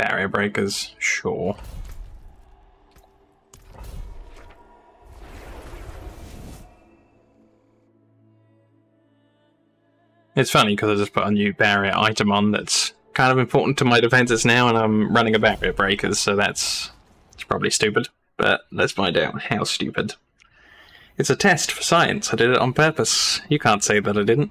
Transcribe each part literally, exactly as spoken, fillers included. Barrier Breakers, sure. It's funny because I just put a new barrier item on that's kind of important to my defenses now, and I'm running a Barrier Breakers, so that's it's probably stupid. But let's find out how stupid. It's a test for science. I did it on purpose. You can't say that I didn't.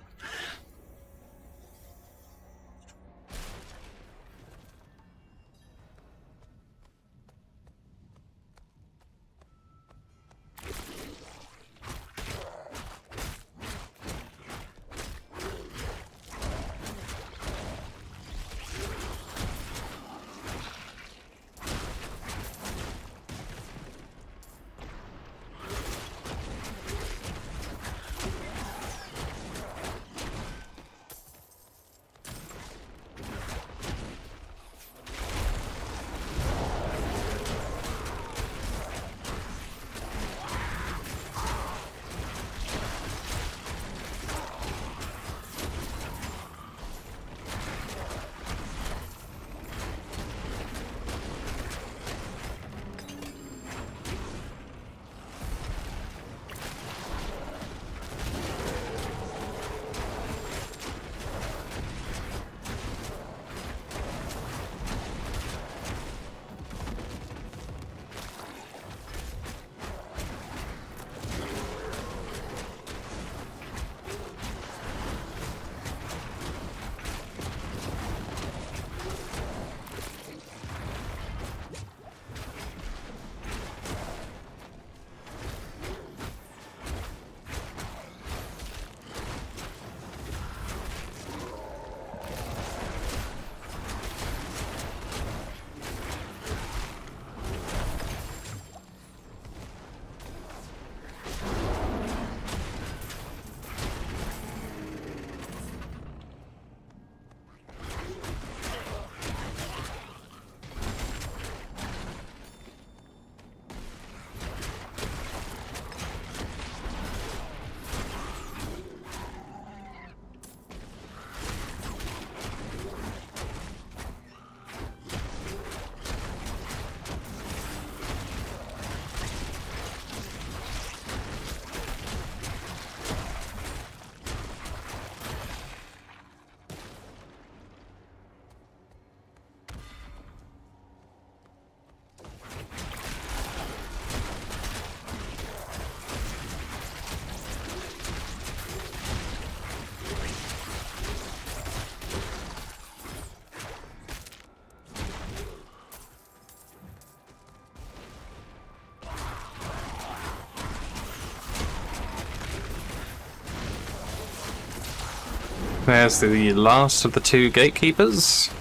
There's the last of the two gatekeepers.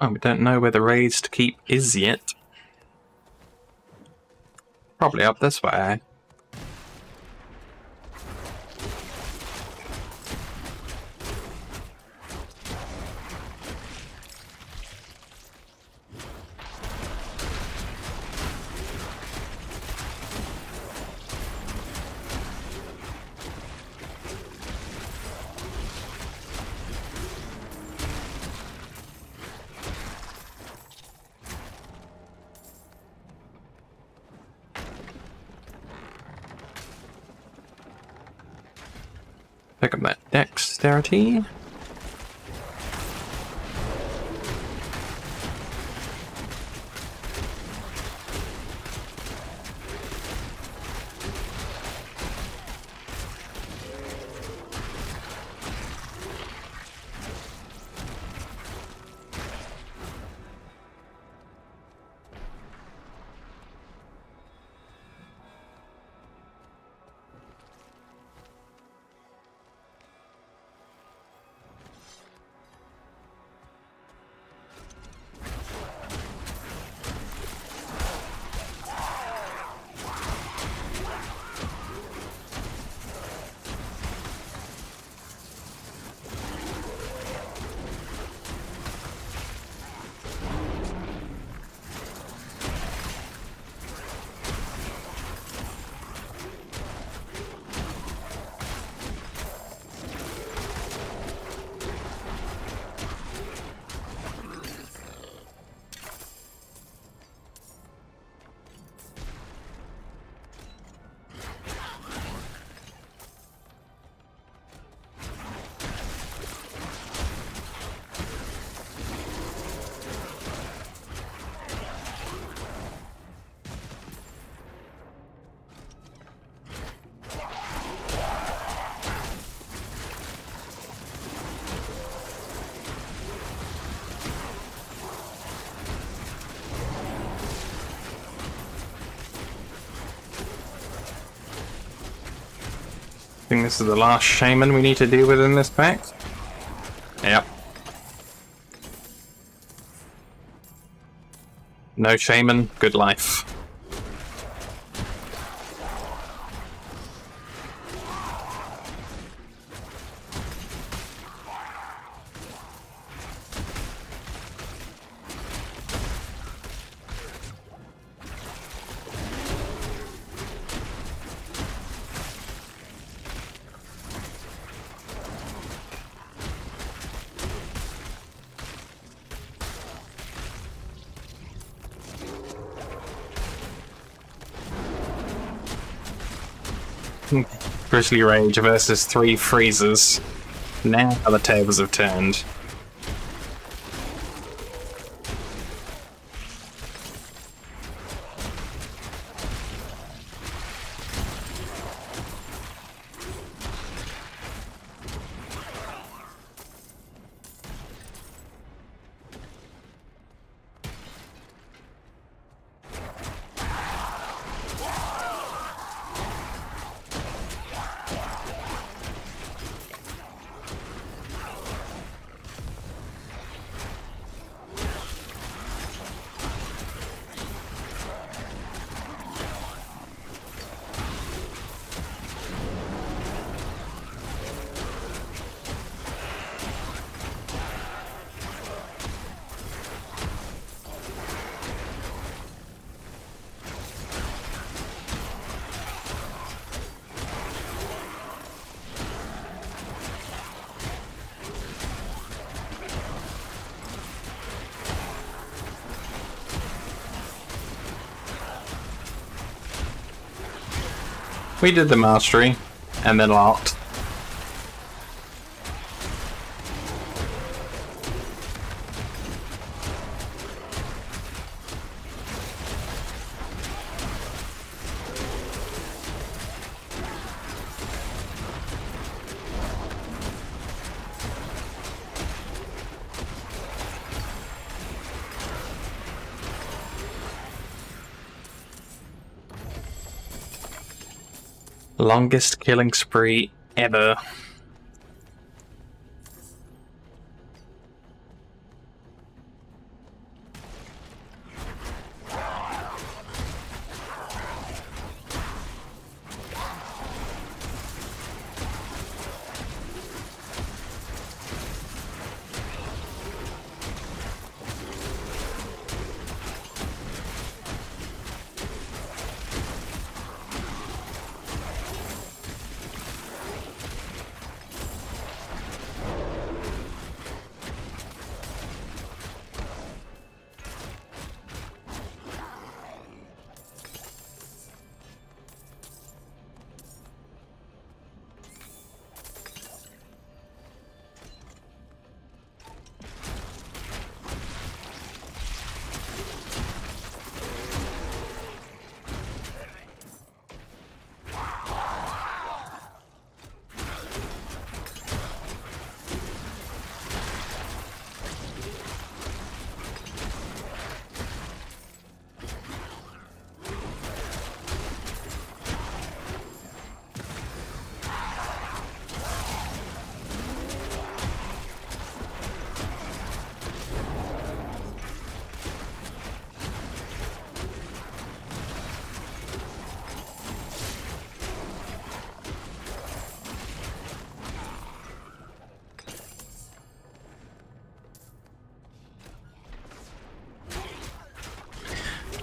Oh, we don't know where the raised keep is yet. Probably up this way. Pick up that Dexterity. I think this is the last shaman we need to deal with in this pack. Yep. No shaman, good life. Grizzly Rage versus three freezers. Now the tables have turned. We did the mastery, and then locked. Longest killing spree ever.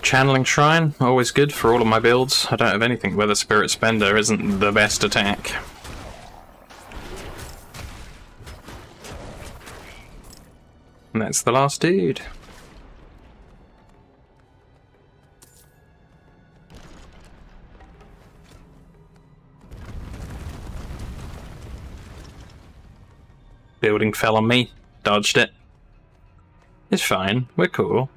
Channeling Shrine, always good for all of my builds. I don't have anything where the Spirit Spender isn't the best attack. And that's the last dude. Building fell on me. Dodged it. It's fine. We're cool.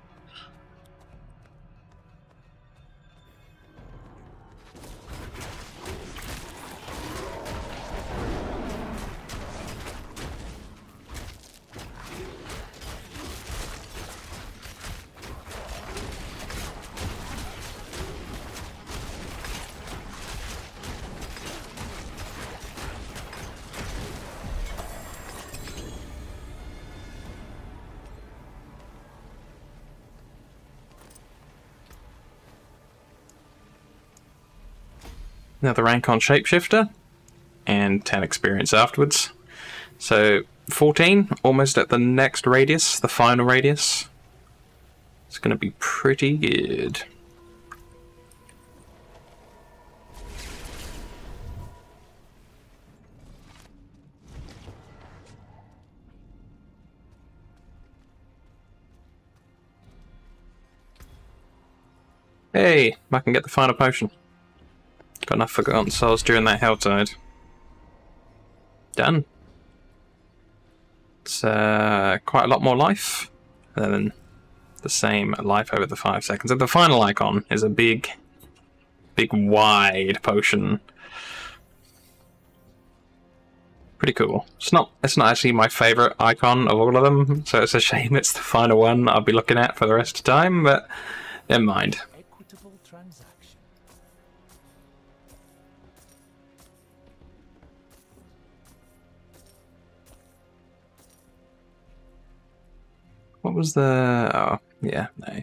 another rank on Shapeshifter, and ten experience afterwards. So fourteen, almost at the next radius, the final radius. It's going to be pretty good. Hey, I can get the final potion. Got enough Forgotten Souls during that Helltide. Done. It's uh, quite a lot more life, and then the same life over the five seconds. And the final icon is a big, big wide potion. Pretty cool. It's not. It's not actually my favourite icon of all of them, so it's a shame it's the final one I'll be looking at for the rest of the time. But never mind. What was the... oh, yeah, no.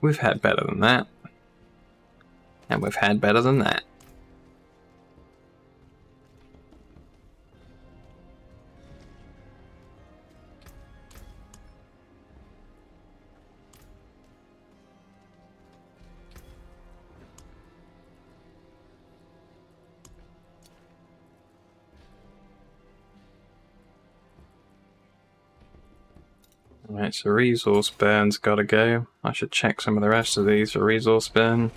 We've had better than that. And we've had better than that. Alright, so resource burn's gotta go. I should check some of the rest of these for resource burn.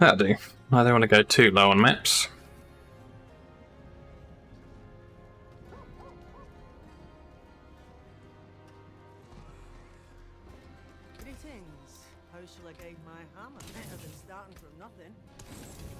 That'll do. I don't want to go too low on maps. Greetings. How shall I guide my hammer better than starting from nothing?